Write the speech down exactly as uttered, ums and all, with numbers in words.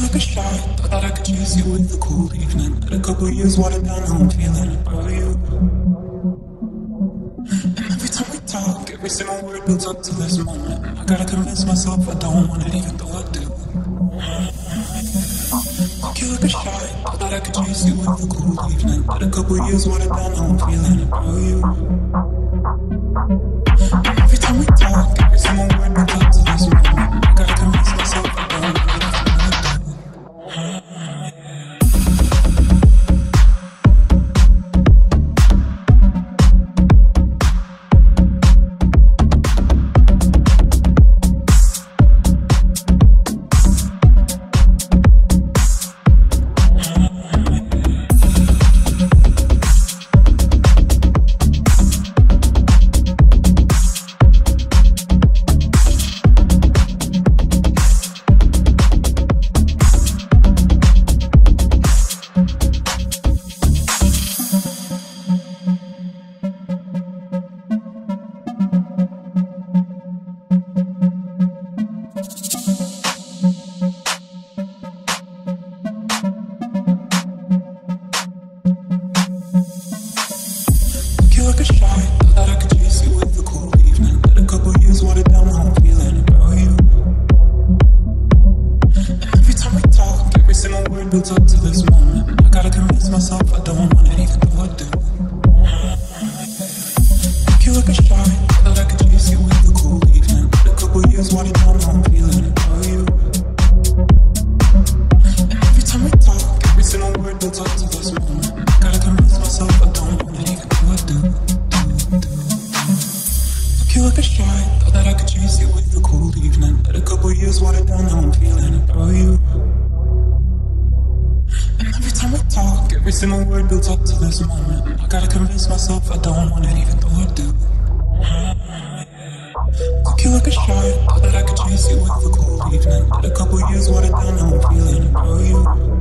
just be shy. I thought I could use you with a cool evening. Had a couple years watered down how I'm feeling about you. And every time we talk, every single word builds up to this moment. I gotta convince myself I don't want it, even though I do. You look shy. I thought I could use you with a cool evening. Had a couple years watered down how I'm feeling about you. And every time we talk, every single word builds up to this moment. I gotta convince myself I don't want it. I thought I could chase you with a cool evening. Had a couple years watered down, now I'm feeling about you.